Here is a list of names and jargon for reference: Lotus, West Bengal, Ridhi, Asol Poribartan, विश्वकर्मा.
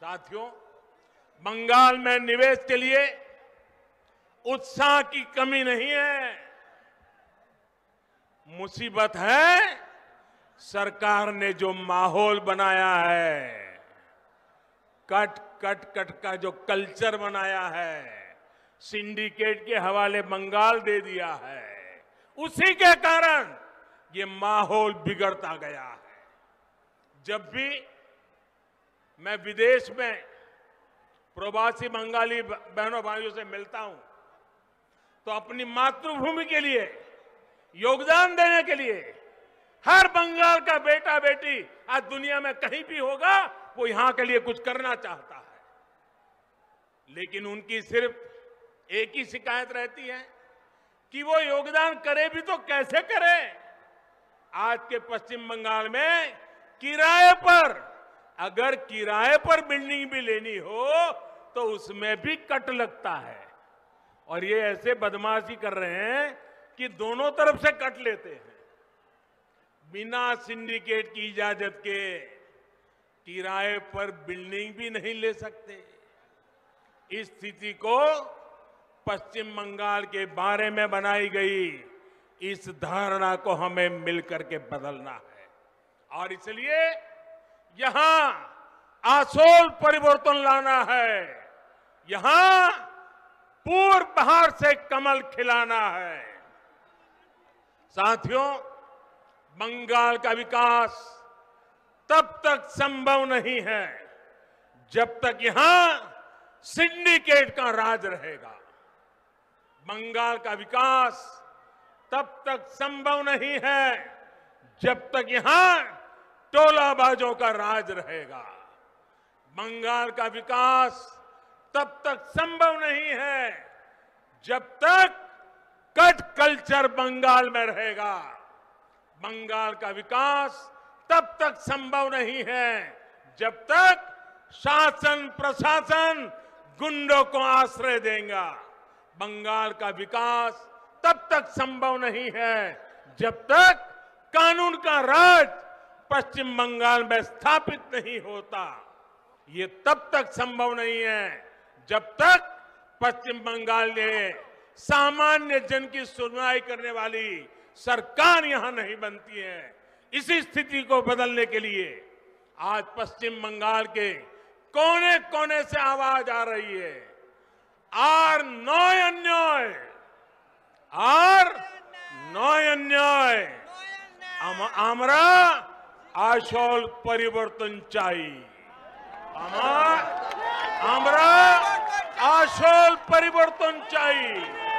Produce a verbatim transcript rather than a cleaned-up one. साथियों, बंगाल में निवेश के लिए उत्साह की कमी नहीं है, मुसीबत है सरकार ने जो माहौल बनाया है, कट कट कट का जो कल्चर बनाया है, सिंडिकेट के हवाले बंगाल दे दिया है, उसी के कारण ये माहौल बिगड़ता गया है। जब भी मैं विदेश में प्रवासी बंगाली बहनों भाइयों से मिलता हूं तो अपनी मातृभूमि के लिए योगदान देने के लिए हर बंगाल का बेटा बेटी आज दुनिया में कहीं भी होगा वो यहां के लिए कुछ करना चाहता है, लेकिन उनकी सिर्फ एक ही शिकायत रहती है कि वो योगदान करे भी तो कैसे करे। आज के पश्चिम बंगाल में किराए पर, अगर किराए पर बिल्डिंग भी लेनी हो तो उसमें भी कट लगता है, और ये ऐसे बदमाशी कर रहे हैं कि दोनों तरफ से कट लेते हैं। बिना सिंडिकेट की इजाजत के किराए पर बिल्डिंग भी नहीं ले सकते। इस स्थिति को पश्चिम बंगाल के बारे में बनाई गई इस धारणा को हमें मिलकर के बदलना है, और इसलिए यहां आसोल परिवर्तन लाना है, यहां पूर्व बाहर से कमल खिलाना है। साथियों, बंगाल का विकास तब तक संभव नहीं है जब तक यहां सिंडिकेट का राज रहेगा। बंगाल का विकास तब तक संभव नहीं है जब तक यहां टोलाबाजों का राज रहेगा। बंगाल का विकास तब तक संभव नहीं है जब तक कट कल्चर बंगाल में रहेगा। बंगाल का विकास तब तक संभव नहीं है जब तक शासन प्रशासन गुंडों को आश्रय देगा। बंगाल का विकास तब तक संभव नहीं है जब तक कानून का राज पश्चिम बंगाल में स्थापित नहीं होता। ये तब तक संभव नहीं है जब तक पश्चिम बंगाल में सामान्य जन की सुनवाई करने वाली सरकार यहां नहीं बनती है। इसी स्थिति को बदलने के लिए आज पश्चिम बंगाल के कोने कोने से आवाज आ रही है, आर नय अन्याय, आर नय अन्याय, आमरा आसल परिवर्तन चाई, आमरा आसल परिवर्तन चाई।